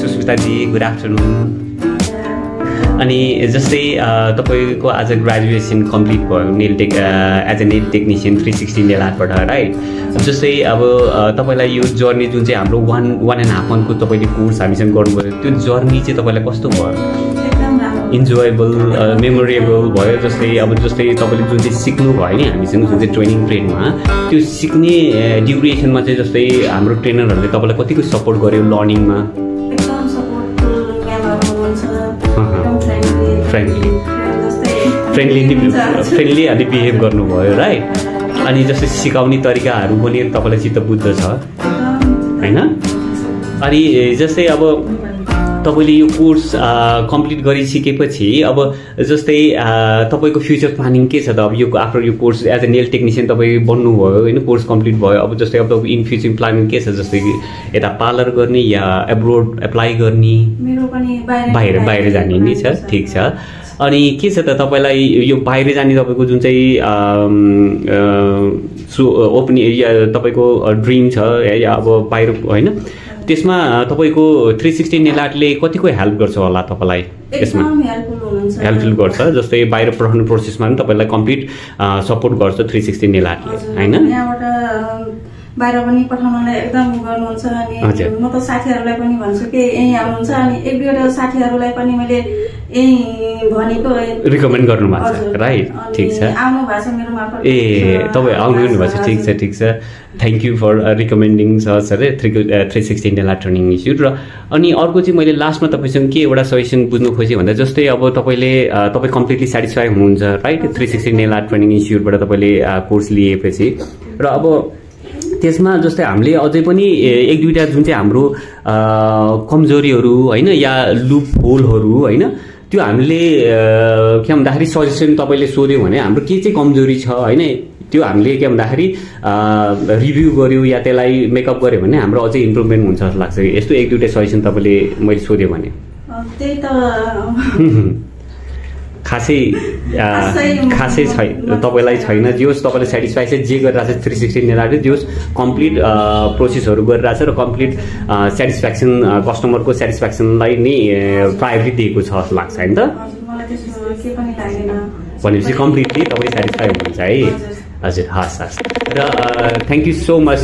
सुस्मिता जी, good afternoon. अनि जस्तै तपाईको आज ग्रेजुएसन कम्प्लिट भयो nail tech as a nail technician 360 nail आर्टबाट, राइट। जस्तै अब तपाईलाई यो जर्नी जुन चाहिँ हाम्रो 1.5 मन्थको तपाईले कोर्स हामीसँग गर्नुभयो, त्यो जर्नी चाहिँ तपाईलाई कस्तो भयो? इन्जोयबल, मेमोरेबल भयो? जस्तै अब जस्तै तपाईले जुन चाहिँ सिक्नु भयो नि हामीसँग जुन चाहिँ ट्रेनिङ पिरियडमा, त्यो सिक्ने ड्युरेसनमा चाहिँ जस्तै हाम्रो ट्रेनरहरूले तपाईलाई कतिको सपोर्ट गर्यो लर्निङमा? एकदम सपोर्ट हुन्छ, एकदम फ्रेन्डली अनि बिहेभ गर्नुभयो, राइट। अनि जस्तै सिकाउने तरिकाहरू पनि तपाईलाई चित्त बुझ्छ हैन? अनि जस्तै अब तपाईले यो कोर्स कम्प्लिट गरिसकेपछि अब जस्तै तपाईको फ्युचर प्लानिङ के छ त? अब यो आफ्टर यो course as a nail technician तपाई बन्नु भयो हैन, कोर्स कम्प्लिट भयो, अब जस्तै अब तपाईको इन फ्युचर प्लानिङ के छ? जस्तै एता पार्लर गर्ने या अब्रोड अप्लाई गर्ने? मेरो पनि बाहिर जाने नि छ, ठीक छ। अनि के छ त तपाईलाई यो बाहिर जाने तपाईको जुन चाहिँ ओपन या तपाईको ड्रीम छ या अब बाहिर हैन, त्यसमा तपाईको 360 नेल आर्टले कतिको हेल्प गर्छ होला तपाईलाई? यसमा हेल्पफुल गर्छ, जस्तै बाहिर पढ्नु प्रोसेसमा पनि तपाईलाई कम्प्लिट सपोर्ट गर्छ 360 नेल आर्टले हैन? यहाँबाट बाहिर पनि पठाउनलाई एकदम गर्नुहुन्छ। अनि म त साथीहरुलाई पनि भन्छु के यही आउनुहुन्छ, अनि एक दुईवटा साथीहरुलाई पनि मैले यही भनेको रिकमेन्ड गर्नु भएको छ, राइट, ठीक छ। आउनु भएको छ मेरो मार्फत ए तपाई आउनु भएको छ, ठीक छ, ठीक छ। Thank you for recommending sir 360 nail art training institute. र अनि अर्को चाहिँ मैले लास्टमा तपाईसँग के एउटा सजेसन बुझ्नु खोजेँ भन्दा जस्तै अब तपाईले तपाई कम्प्लिटली स्याटिस्फाई हुनुहुन्छ, राइट, 360 नेल आर्ट ट्रेनिङ इन्स्टिट्युटबाट तपाईले कोर्स लिएपछि। र अब त्यसमा जस्तै हामीले अझै पनि एक दुईटा जुन चाहिँ हाम्रो कमजोरीहरू हैन या लुप होलहरू हैन, त्यो हामीले के भन्दाखेरि सजेसन तपाईले सोध्यो भने हाम्रो के चाहिँ कमजोरी छ हैन, त्यो हामीले के भन्दाखेरि रिभ्यु गर्यो या त्यसलाई मेकअप गर्यो भने हाम्रो अझै इम्प्रुभमेन्ट हुन्छ जस्तो लाग्छ। यस्तो एक दुईटा सजेसन तपाईले मैले सोध्यो भने त्यही त खासै तपाईलाई छैन। जे होस् तपाईले स्याटिस्फ्याक्सन जे गरिरहेछ 360 नेल आर्टले, जे होस् कम्प्लिट प्रोसेसहरू गरिरहेछ र कम्प्लिट स्याटिस्फ्याक्सन कस्टमरको स्याटिस्फ्याक्सनलाई नै प्रायोरिटी दिएको छ जस्तो लाग्छ हैन त? भनेपछि कम्प्लिटली तपाईँ स्याटिस्फाई हुनुहुन्छ है? हजुर, हस्। र थ्याङ्क यू सो मच।